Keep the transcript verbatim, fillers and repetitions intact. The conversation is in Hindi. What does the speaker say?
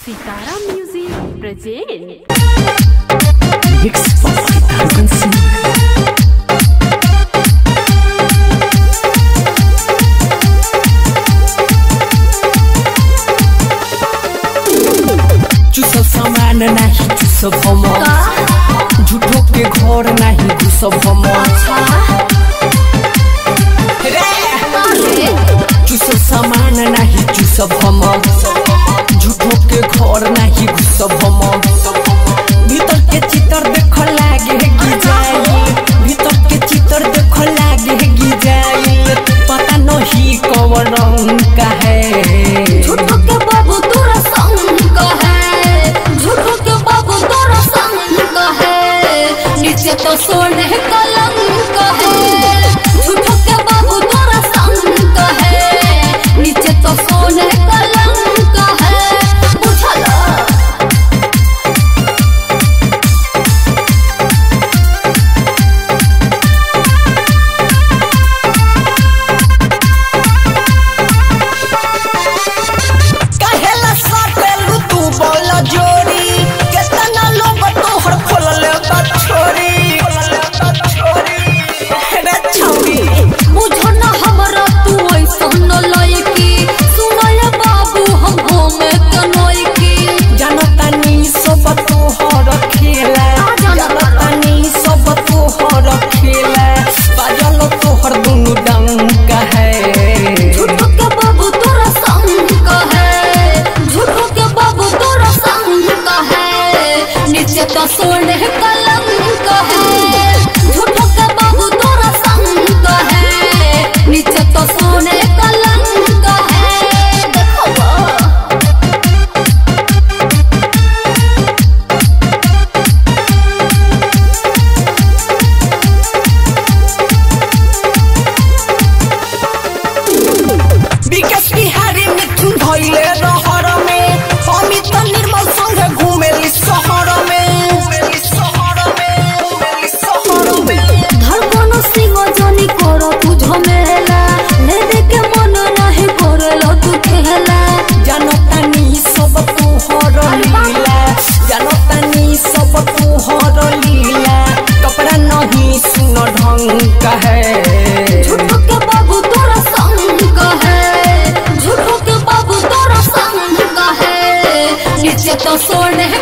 Sitara Music presents Mix of two thousand six. नहीं चुसब हम झूठों के घर नहीं घुसब हम चुसब सामान नहीं चुसब हम झूठों के घर नहीं घुसब हम भीतर के चितर देख लागे गी जाए भीतर के चितर देख लागे गी जाए पता नहीं कौन रंग का है झूठों के बाबू तोरा संग का है नीचे तो सोने कलंक है झूठों के बाबू तोरा संग है नीचे तो सोने कलंक है बुझल कहेला साटेलू तू बोल जोड़ी केतना लोग तोहर खोलले तो सोने कलंक है झूठों के बाबू तोरा संग है नीचे तो सोने कलंक है देखो विकास बिहारी मिथुन भइले रहर में अमित निर्मल संग घूमेली शहर में झूठों के बाबू तोरा संग है झूठों के बाबू तोरा संग है नीचे तो सोने